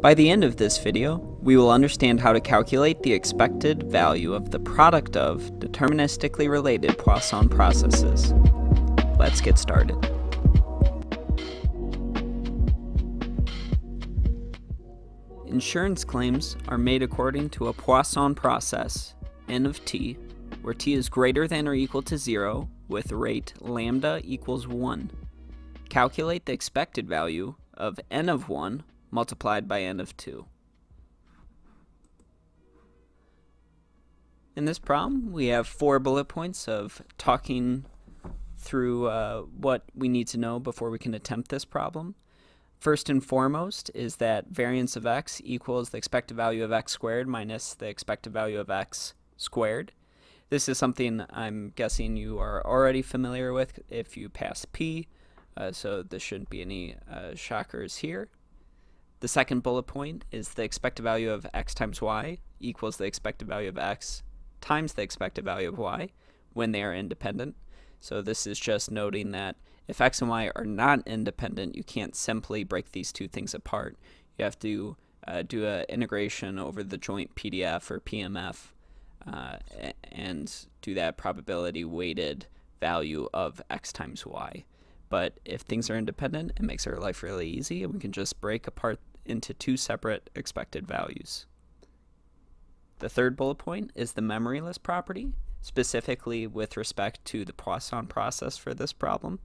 By the end of this video, we will understand how to calculate the expected value of the product of deterministically related Poisson processes. Let's get started. Insurance claims are made according to a Poisson process, N of t, where t is greater than or equal to 0 with rate lambda equals 1. Calculate the expected value of N of 1 multiplied by N of 2. In this problem, we have 4 bullet points of talking through what we need to know before we can attempt this problem. First and foremost is that variance of x equals the expected value of x squared minus the expected value of x squared. This is something I'm guessing you are already familiar with if you passed P, so there shouldn't be any shockers here. The second bullet point is the expected value of x times y equals the expected value of x times the expected value of y when they are independent. So this is just noting that if x and y are not independent, you can't simply break these two things apart. You have to do an integration over the joint PDF or PMF and do that probability weighted value of x times y. But if things are independent, it makes our life really easy, and we can just break apart into two separate expected values. The third bullet point is the memoryless property, specifically with respect to the Poisson process for this problem.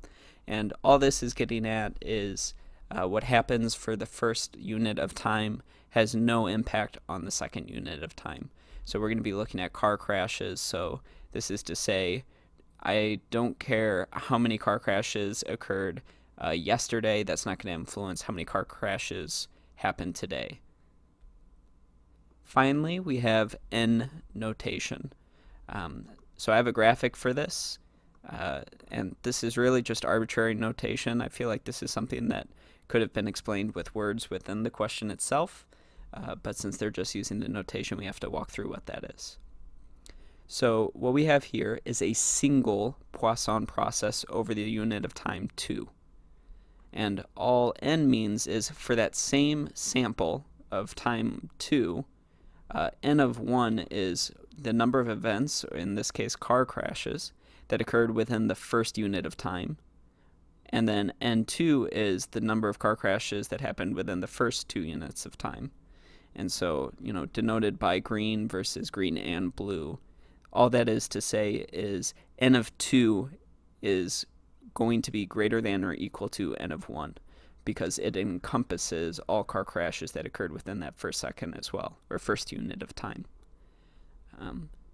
And all this is getting at is what happens for the first unit of time has no impact on the second unit of time. So we're going to be looking at car crashes. So this is to say, I don't care how many car crashes occurred yesterday. That's not going to influence how many car crashes happen today. Finally, we have N notation. So I have a graphic for this, and this is really just arbitrary notation. I feel like this is something that could have been explained with words within the question itself, but since they're just using the notation, we have to walk through what that is. So what we have here is a single Poisson process over the unit of time 2. And all n means is for that same sample of time 2, n of 1 is the number of events, or in this case car crashes, that occurred within the first unit of time. And then n2 is the number of car crashes that happened within the first 2 units of time. And so, you know, denoted by green versus green and blue. All that is to say is n of 2 is going to be greater than or equal to n of 1 because it encompasses all car crashes that occurred within that first second as well, or first unit of time.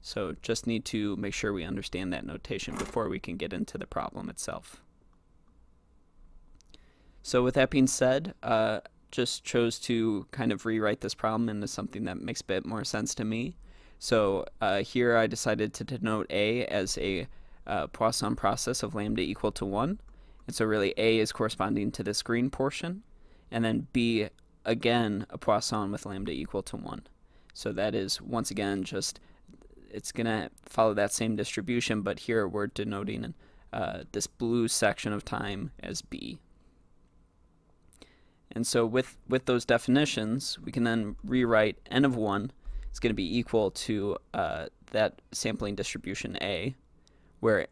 So just need to make sure we understand that notation before we can get into the problem itself. So with that being said, just chose to kind of rewrite this problem into something that makes a bit more sense to me. So here I decided to denote A as a Poisson process of lambda equal to 1. And so really A is corresponding to this green portion. And then B, again, a Poisson with lambda equal to 1. So that is, once again, just it's going to follow that same distribution, but here we're denoting this blue section of time as B. And so with those definitions, we can then rewrite N of 1 is going to be equal to that sampling distribution A, where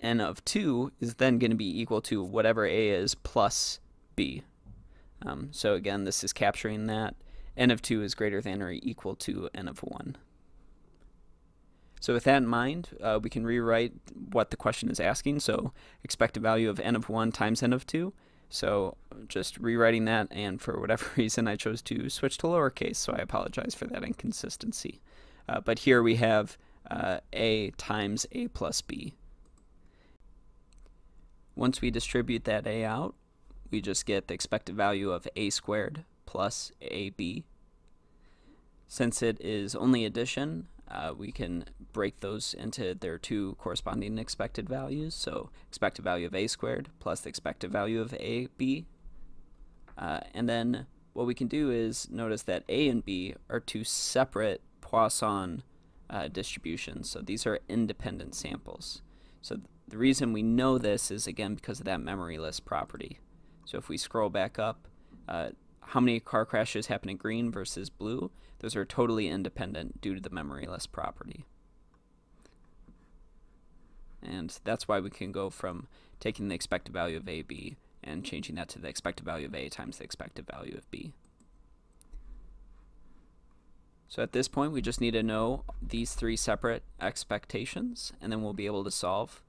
N of 2 is then going to be equal to whatever A is plus B. So again, this is capturing that N of 2 is greater than or equal to N of 1. So with that in mind, we can rewrite what the question is asking. So expected value of N of 1 times N of 2. So just rewriting that, and for whatever reason I chose to switch to lowercase, so I apologize for that inconsistency. But here we have A times A plus B. Once we distribute that A out, we just get the expected value of A squared plus AB. Since it is only addition, we can break those into their two corresponding expected values. So expected value of A squared plus the expected value of AB. And then what we can do is notice that A and B are two separate Poisson distributions. So these are independent samples. So the reason we know this is, again, because of that memoryless property. So if we scroll back up, how many car crashes happen in green versus blue, those are totally independent due to the memoryless property. And that's why we can go from taking the expected value of AB and changing that to the expected value of A times the expected value of B. So at this point, we just need to know these three separate expectations, and then we'll be able to solve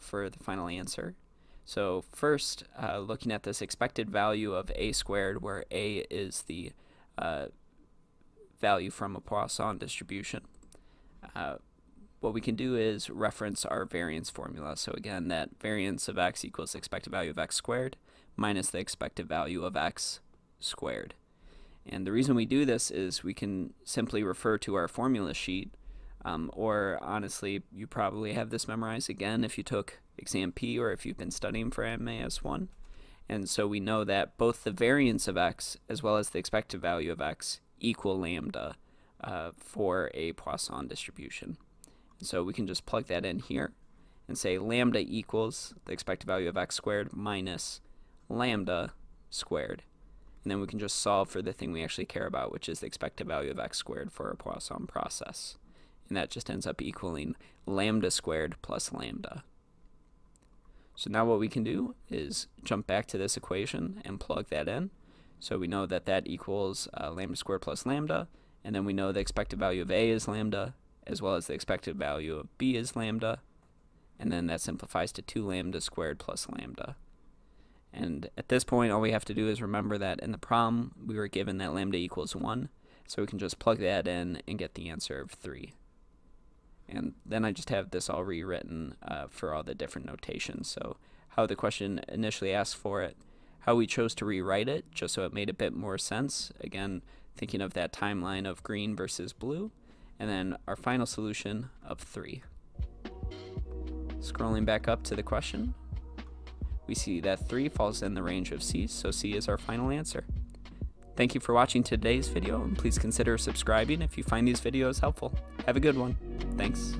for the final answer. So first, looking at this expected value of A squared, where A is the value from a Poisson distribution, what we can do is reference our variance formula. So again, that variance of x equals the expected value of x squared minus the expected value of x squared. And the reason we do this is we can simply refer to our formula sheet, or honestly, you probably have this memorized again if you took exam P or if you've been studying for MAS I. And so we know that both the variance of x as well as the expected value of x equal lambda for a Poisson distribution. So we can just plug that in here and say lambda equals the expected value of x squared minus lambda squared. And then we can just solve for the thing we actually care about, which is the expected value of x squared for a Poisson process. And that just ends up equaling lambda squared plus lambda. So now what we can do is jump back to this equation and plug that in. So we know that that equals lambda squared plus lambda. And then we know the expected value of A is lambda, as well as the expected value of B is lambda, and then that simplifies to 2 lambda squared plus lambda. And at this point, all we have to do is remember that in the problem, we were given that lambda equals 1, so we can just plug that in and get the answer of 3. And then I just have this all rewritten for all the different notations, so how the question initially asked for it, how we chose to rewrite it, just so it made a bit more sense, again, thinking of that timeline of green versus blue, and then our final solution of 3. Scrolling back up to the question, we see that 3 falls in the range of C, so C is our final answer. Thank you for watching today's video, and please consider subscribing if you find these videos helpful. Have a good one. Thanks.